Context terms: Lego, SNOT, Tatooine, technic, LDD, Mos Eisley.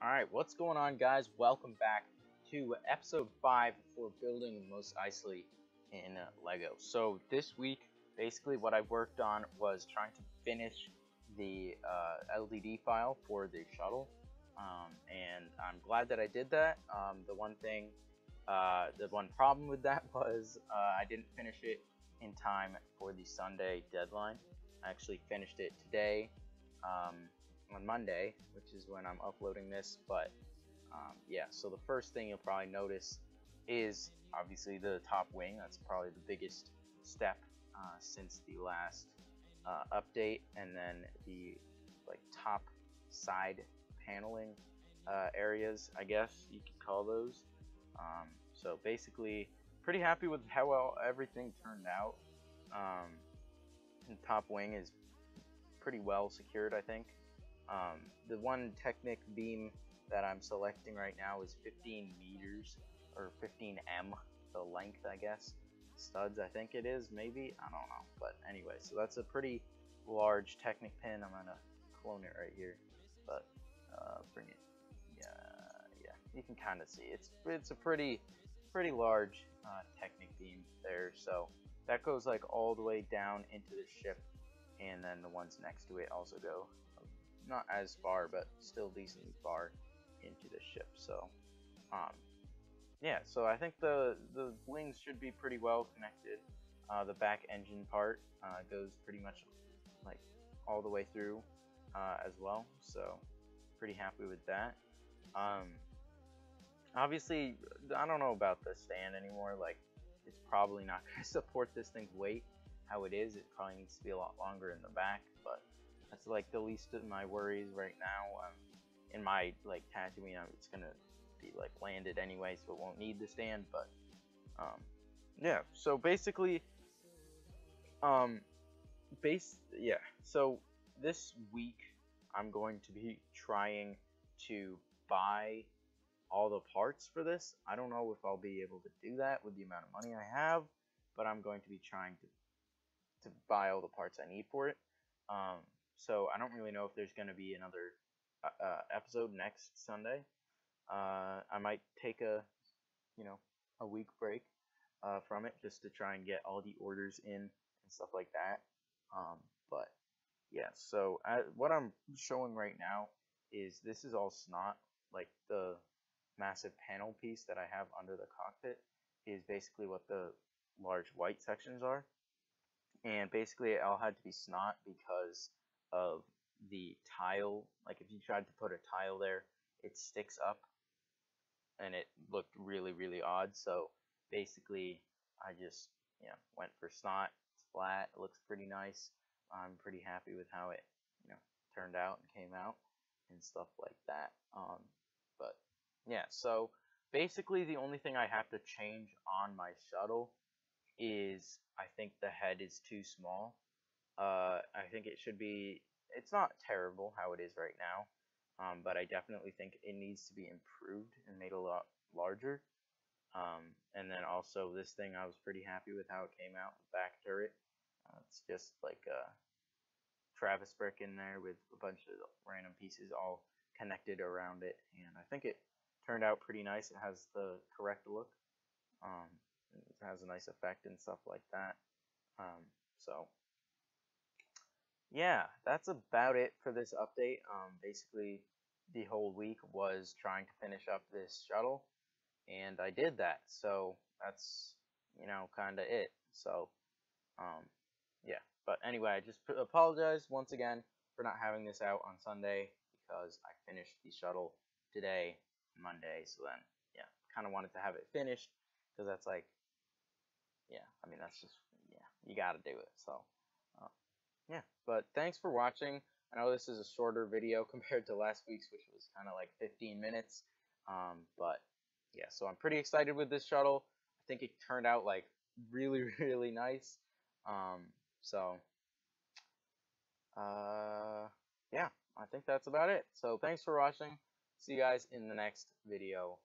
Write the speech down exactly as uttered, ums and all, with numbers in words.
Alright, what's going on, guys? Welcome back to episode five for building Mos Eisley in uh, Lego. So this week, basically what I worked on was trying to finish the uh, L D D file for the shuttle. Um, and I'm glad that I did that. Um, the one thing, uh, the one problem with that was uh, I didn't finish it in time for the Sunday deadline. I actually finished it today. Um, on Monday, which is when I'm uploading this, but um, yeah, so the first thing you'll probably notice is obviously the top wing. That's probably the biggest step uh, since the last uh, update, and then the like top side paneling uh, areas, I guess you could call those. Um, so basically, pretty happy with how well everything turned out. Um, the top wing is pretty well secured, I think. Um, the one technic beam that I'm selecting right now is fifteen meters, or fifteen meters, the length, I guess. Studs, I think it is, maybe? I don't know. But anyway, so that's a pretty large technic pin. I'm going to clone it right here, but uh, bring it. Yeah, yeah. You can kind of see. It's it's a pretty, pretty large uh, technic beam there. So that goes like all the way down into the ship, and then the ones next to it also go not as far, but still decently far into the ship. So um yeah, so I think the the wings should be pretty well connected. Uh the back engine part uh goes pretty much like all the way through uh as well, so pretty happy with that. Um obviously, I don't know about the stand anymore. Like, it's probably not going to support this thing's weight how it is. It probably needs to be a lot longer in the back, but that's like the least of my worries right now. Um, in my like Tatooine, it's gonna be like landed anyway, so it won't need the stand. But um, yeah, so basically, um, base yeah. So this week, I'm going to be trying to buy all the parts for this. I don't know if I'll be able to do that with the amount of money I have, but I'm going to be trying to to buy all the parts I need for it. Um, So I don't really know if there's going to be another uh, episode next Sunday. Uh, I might take a, you know, a week break uh, from it just to try and get all the orders in and stuff like that. Um, but yeah, so I, what I'm showing right now is this is all snot. Like, the massive panel piece that I have under the cockpit is basically what the large white sections are, and basically it all had to be snot because of the tile. Like, if you tried to put a tile there, it sticks up and it looked really really odd. So basically I just, you know, went for snot. It's flat, it looks pretty nice. I'm pretty happy with how it, you know, turned out and came out and stuff like that. Um but yeah, so basically the only thing I have to change on my shuttle is I think the head is too small. Uh, I think it should be, it's not terrible how it is right now, um, but I definitely think it needs to be improved and made a lot larger. Um, and then also this thing, I was pretty happy with how it came out, the back turret. Uh, it's just like a Travis brick in there with a bunch of random pieces all connected around it, and I think it turned out pretty nice. It has the correct look. Um, it has a nice effect and stuff like that. Um, so... yeah, that's about it for this update. Um, basically, the whole week was trying to finish up this shuttle, and I did that. So that's, you know, kind of it. So, um, yeah. But anyway, I just apologize once again for not having this out on Sunday because I finished the shuttle today, Monday. So then, yeah, kind of wanted to have it finished because that's like, yeah, I mean, that's just, yeah, you got to do it. So, uh, yeah, but thanks for watching. I know this is a shorter video compared to last week's, which was kind of like fifteen minutes. Um, but yeah, so I'm pretty excited with this shuttle. I think it turned out like really, really nice. Um, so uh, yeah, I think that's about it. So thanks for watching. See you guys in the next video.